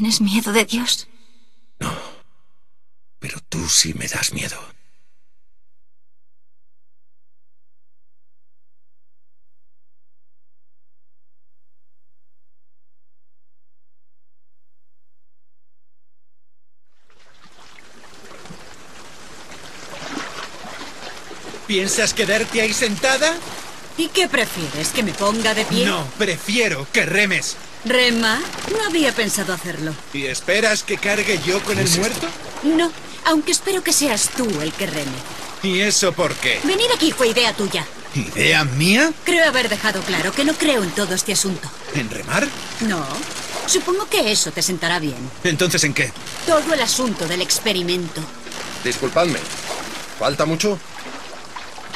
¿Tienes miedo de Dios? No, pero tú sí me das miedo. ¿Piensas quedarte ahí sentada? ¿Y qué prefieres, que me ponga de pie? No, prefiero que remes. ¿Remar? No había pensado hacerlo. ¿Y esperas que cargue yo con el muerto? No, aunque espero que seas tú el que reme. ¿Y eso por qué? Venir aquí fue idea tuya. ¿Idea mía? Creo haber dejado claro que no creo en todo este asunto. ¿En remar? No. Supongo que eso te sentará bien. ¿Entonces en qué? Todo el asunto del experimento. Disculpadme. ¿Falta mucho?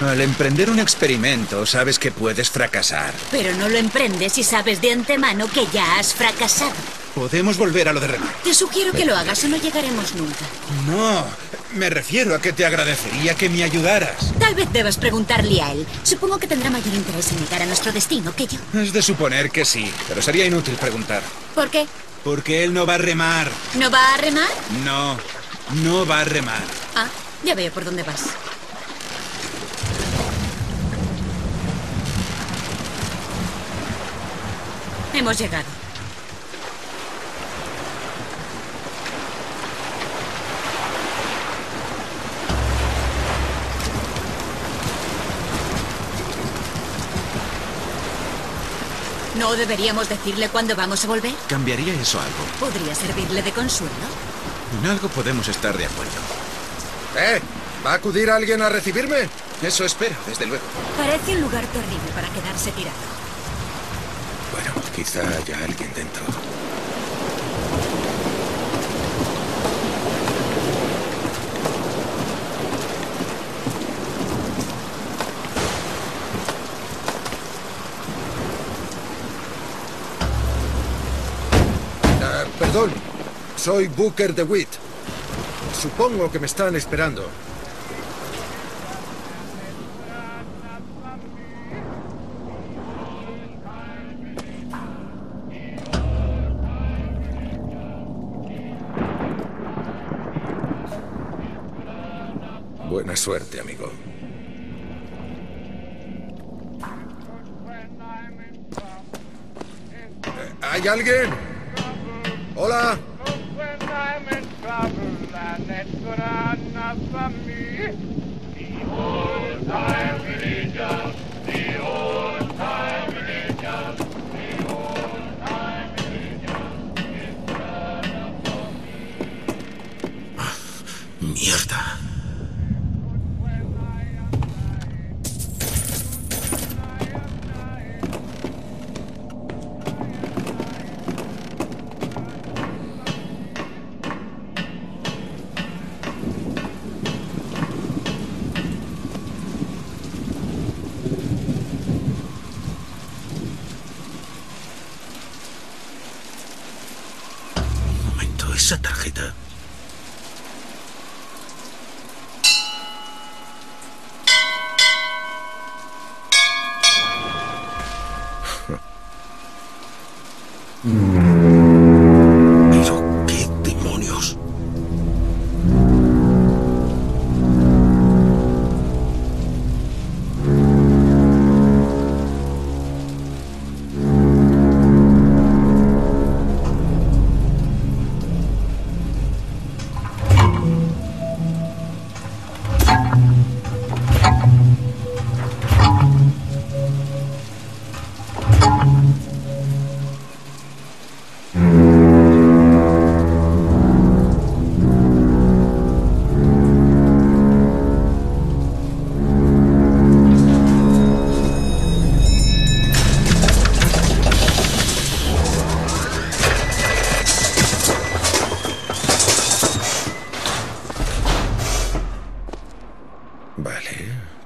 Al emprender un experimento, sabes que puedes fracasar. Pero no lo emprendes si sabes de antemano que ya has fracasado. Podemos volver a lo de remar. Te sugiero que lo hagas o no llegaremos nunca. No, me refiero a que te agradecería que me ayudaras. Tal vez debas preguntarle a él. Supongo que tendrá mayor interés en llegar a nuestro destino que yo. Es de suponer que sí, pero sería inútil preguntar. ¿Por qué? Porque él no va a remar. ¿No va a remar? No, no va a remar. Ah, ya veo por dónde vas. Hemos llegado. ¿No deberíamos decirle cuándo vamos a volver? ¿Cambiaría eso algo? ¿Podría servirle de consuelo? En algo podemos estar de acuerdo. ¿Va a acudir alguien a recibirme? Eso espero, desde luego. Parece un lugar terrible para quedarse tirado. Bueno, quizá haya alguien dentro. Perdón, soy Booker DeWitt. Supongo que me están esperando. Buena suerte, amigo. ¿Hay alguien? Hola. Mierda. Esa tarjeta. Pero qué demonios.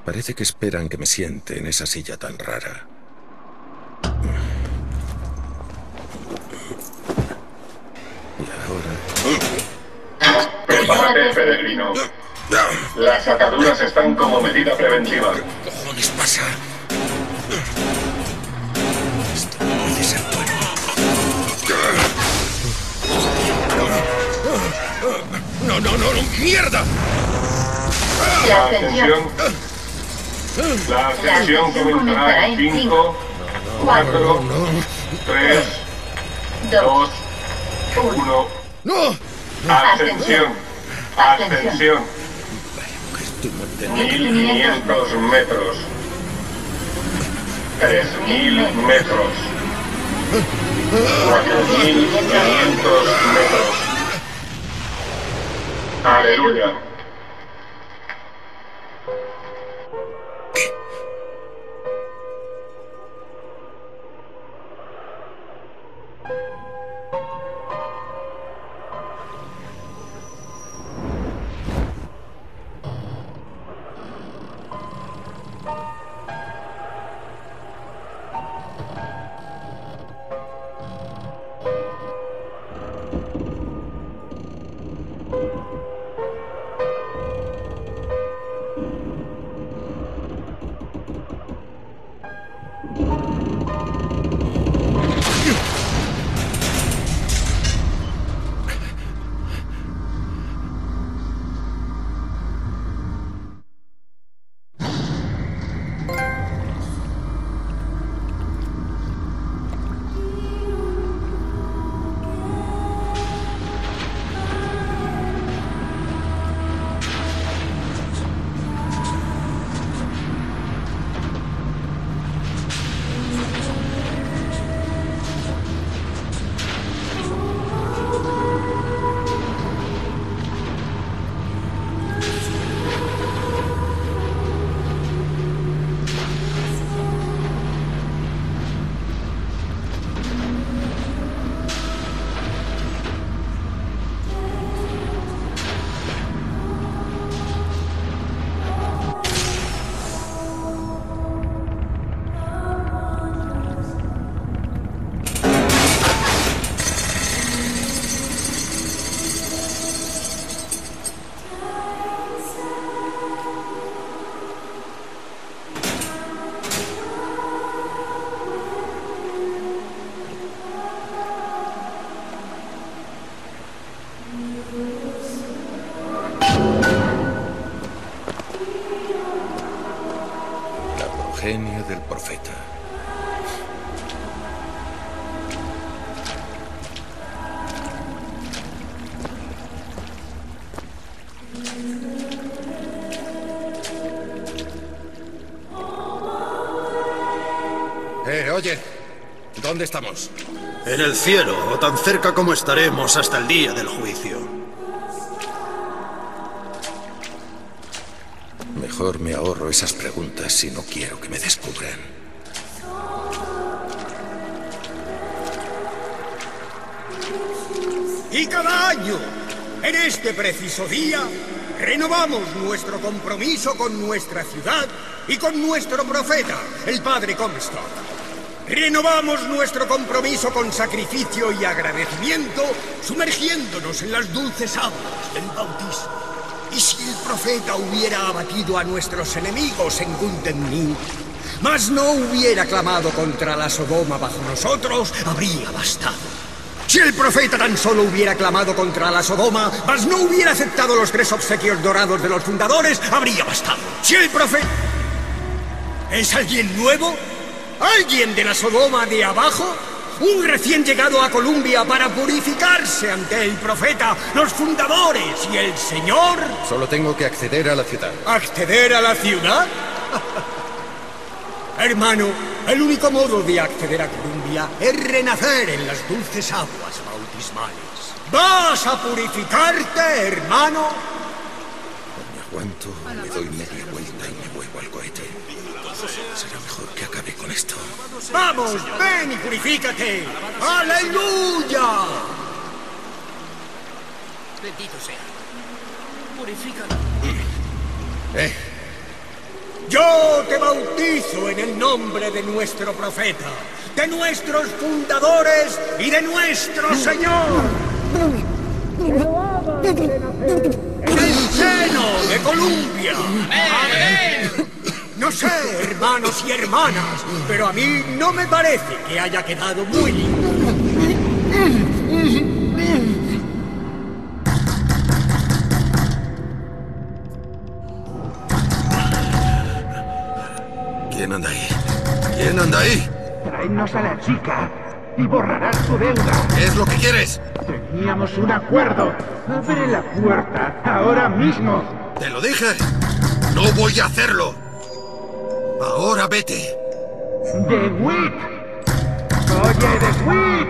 Parece que esperan que me siente en esa silla tan rara. Y ahora... Prepárate, peregrino. Las ataduras están como medida preventiva. ¿Qué cojones pasa? Esto no puede ser bueno. No, mierda. La ascensión comenzará en 5, 4, 3, 2, 1. ¡No! Ascensión. 1500 metros. 3000 metros. 4500 metros. Aleluya. Oye, ¿dónde estamos? En el cielo, o tan cerca como estaremos hasta el día del juicio. Mejor me ahorro esas preguntas si no quiero que me descubran. Y cada año, en este preciso día, renovamos nuestro compromiso con nuestra ciudad y con nuestro profeta, el padre Comstock. Renovamos nuestro compromiso con sacrificio y agradecimiento, sumergiéndonos en las dulces aguas del bautismo. Y si el profeta hubiera abatido a nuestros enemigos en Guntemnig, mas no hubiera clamado contra la Sodoma bajo nosotros, habría bastado. Si el profeta tan solo hubiera clamado contra la Sodoma, mas no hubiera aceptado los 3 obsequios dorados de los fundadores, habría bastado. Si el profeta... ¿Es alguien nuevo? ¿Alguien de la Sodoma de abajo? ¿Un recién llegado a Columbia para purificarse ante el profeta, los fundadores y el Señor? Solo tengo que acceder a la ciudad. ¿Acceder a la ciudad? Hermano, el único modo de acceder a Columbia es renacer en las dulces aguas bautismales. ¿Vas a purificarte, hermano? No me aguanto, me doy media vuelta y me vuelvo al cohete. Será mejor que acabe con esto. ¡Vamos! ¡Ven y purifícate! ¡Aleluya! Bendito sea. Purifícalo. Yo te bautizo en el nombre de nuestro profeta, de nuestros fundadores y de nuestro Señor. ¡En el seno de Columbia! ¡Amén! No sé, hermanos y hermanas, pero a mí no me parece que haya quedado muy lindo. de ahí! Tráenos a la chica y borrarás su deuda. ¿Qué es lo que quieres? Teníamos un acuerdo. Abre la puerta ahora mismo. ¡Te lo dije! ¡No voy a hacerlo! Ahora vete. ¡DeWitt! ¡Oye, DeWitt!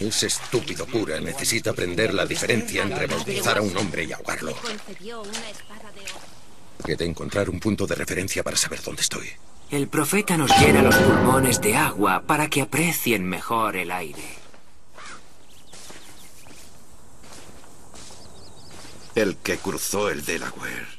Ese estúpido cura necesita aprender la diferencia entre bautizar a un hombre y ahogarlo. He de encontrar un punto de referencia para saber dónde estoy. El profeta nos llena los pulmones de agua para que aprecien mejor el aire. El que cruzó el Delaware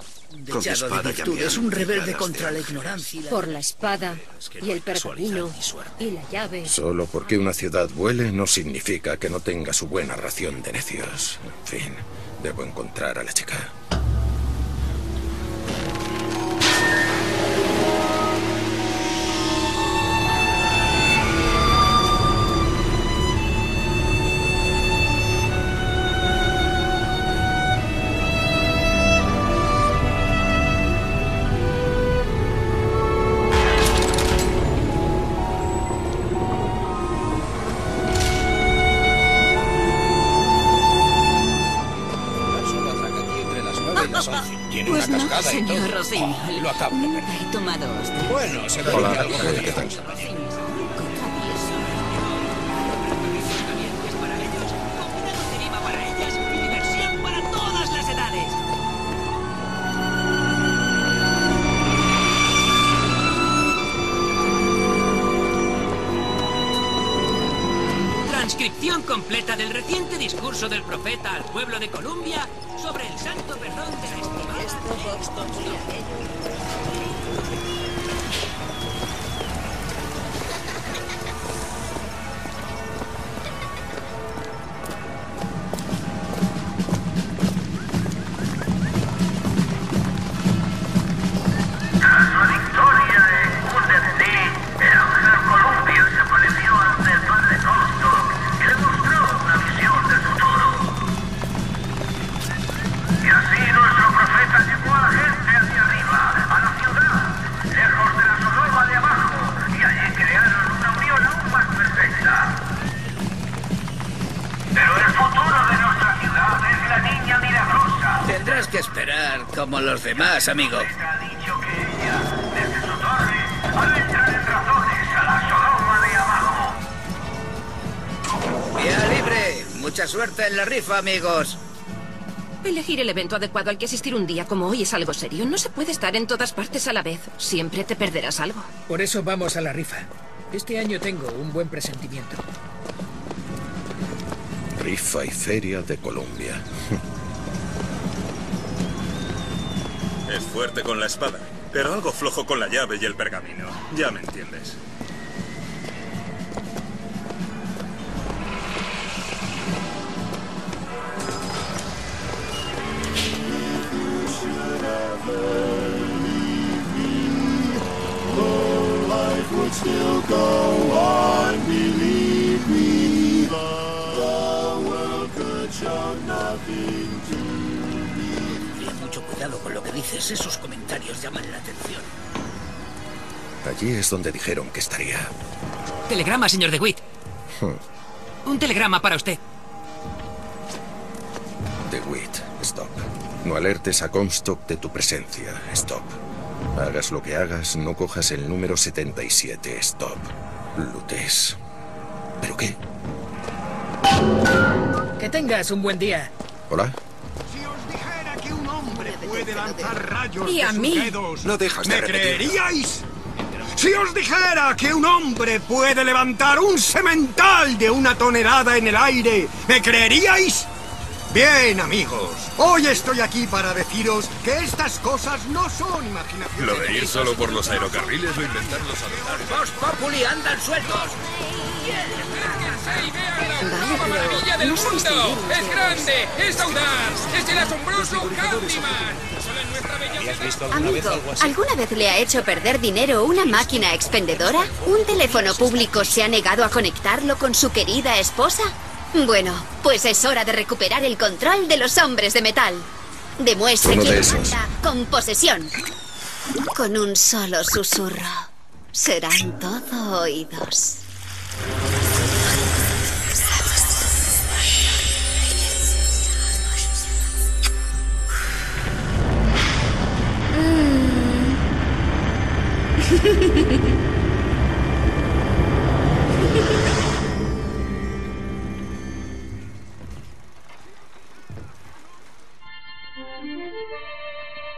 con la espada es un rebelde contra la ignorancia. Por la espada y el pergamino y la llave. Solo porque una ciudad huele no significa que no tenga su buena ración de necios. En fin, debo encontrar a la chica. Bueno, se lo dice algo que tal. Transcripción completa del reciente discurso del profeta al pueblo de Columbia sobre el santo perdón de la estimada. Como los demás, amigo. Vía libre. Mucha suerte en la rifa, amigos. Elegir el evento adecuado al que asistir un día como hoy es algo serio. No se puede estar en todas partes a la vez. Siempre te perderás algo. Por eso vamos a la rifa. Este año tengo un buen presentimiento. Rifa y feria de Colombia. Es fuerte con la espada, pero algo flojo con la llave y el pergamino. Ya me entiendes. Cuidado con lo que dices, esos comentarios llaman la atención. Allí es donde dijeron que estaría. Telegrama, señor DeWitt. Un telegrama para usted. DeWitt, stop. No alertes a Comstock de tu presencia, stop. Hagas lo que hagas, no cojas el número 77, stop. Lutes. ¿Pero qué? Que tengas un buen día. Hola. Puede lanzar rayos y a mí. No dejas de repetirlo. ¿Me creeríais? Si os dijera que un hombre puede levantar un semental de 1 tonelada en el aire, ¿me creeríais? Bien, amigos, hoy estoy aquí para deciros que estas cosas no son imaginaciones. Lo de ir solo por los aerocarriles o inventar los aviones. ¡Vos, Populi, andan sueltos! ¡Maravilla del mundo! ¡Es grande! ¡Es audaz! ¡Es el asombroso Candyman! Amigo, ¿alguna vez le ha hecho perder dinero una máquina expendedora? ¿Un teléfono público se ha negado a conectarlo con su querida esposa? Bueno, pues es hora de recuperar el control de los hombres de metal. Demuestre quién manda con posesión. Con un solo susurro. Serán todo oídos.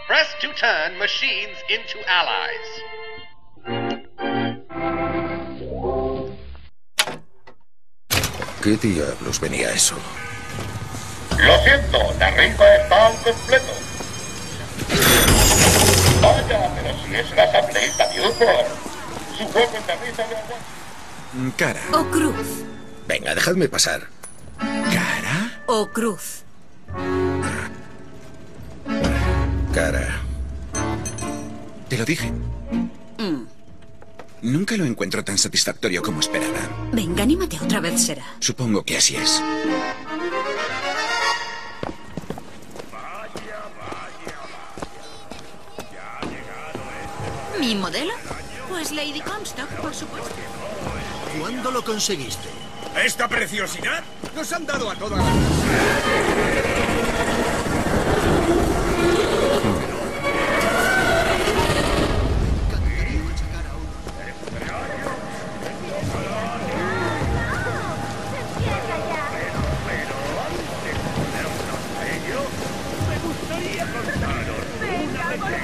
Press to turn machines into allies. ¿Qué diablos venía eso? Lo siento, la ringa está al completo. Vaya, pero si es la asambleísta de Newport. Su juego en la risa de agua. Cara. O cruz. Venga, dejadme pasar. ¿Cara? O cruz. Cara. Te lo dije. Nunca lo encuentro tan satisfactorio como esperaba. Venga, anímate otra vez, será. Supongo que así es. Vaya, vaya, vaya. Ya ha llegado este... ¿Mi modelo? Pues Lady Comstock, por supuesto. ¿Cuándo lo conseguiste? ¿Esta preciosidad? Nos han dado a todas las...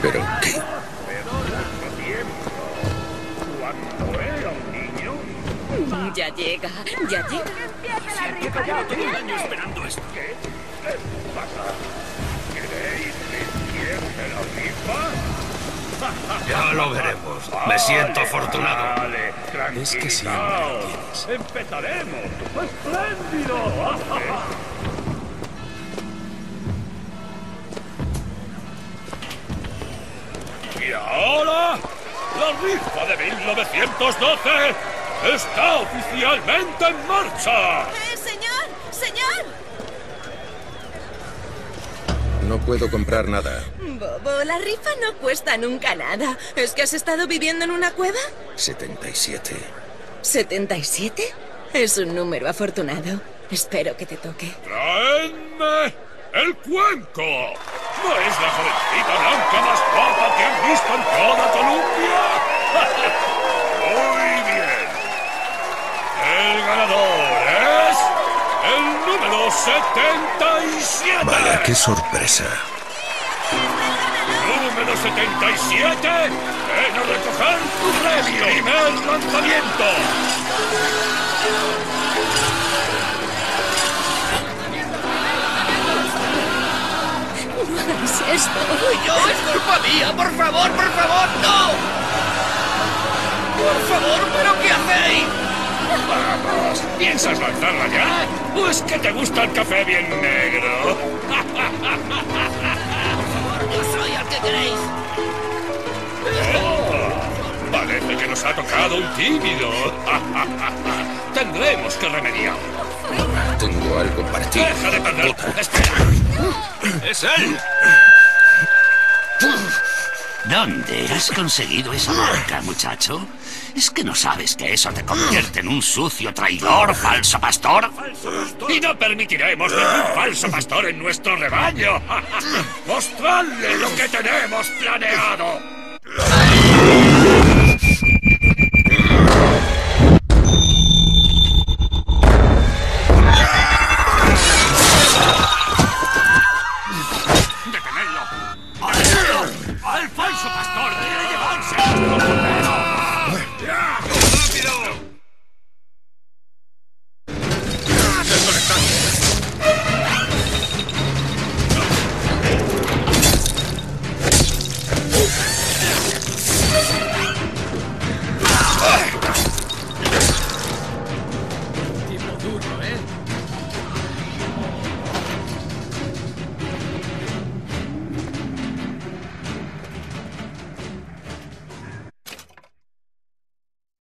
¿Pero qué? Ya llega, ya llega. Siento que no tengo un año esperando esto. ¿Qué les pasa? ¿Queréis vestirme la rifa? Ya lo veremos. Me siento afortunado. Vale, es que sí. Empezaremos. ¡Espléndido! Y ahora, la rifa de 1912 está oficialmente en marcha. ¡Señor! ¡Señor! No puedo comprar nada. Bobo, la rifa no cuesta nunca nada. ¿Es que has estado viviendo en una cueva? 77. ¿77? Es un número afortunado. Espero que te toque. ¡Traedme el cuenco! ¿No es la jovencita blanca más guapa que han visto en toda Columbia? Muy bien. El ganador es... el número 77. Vaya, qué sorpresa. Número 77, ven a recoger tu premio. Primer lanzamiento. ¿Es esto? ¡No, es culpa mía! ¡Por favor, no! ¡Por favor, pero qué hacéis! Vamos, ¿piensas lanzarla ya? Pues que te gusta el café bien negro. Por favor, yo soy el que queréis. Oh, parece que nos ha tocado un tímido. Tendremos que remediarlo. Tengo algo para ti. ¡Deja de perderlo! ¡Espera! ¡Es él! ¿Dónde has conseguido esa marca, muchacho? ¿Es que no sabes que eso te convierte en un sucio traidor, falso pastor? ¡Y no permitiremos ningún falso pastor en nuestro rebaño! ¡Mostradle lo que tenemos planeado!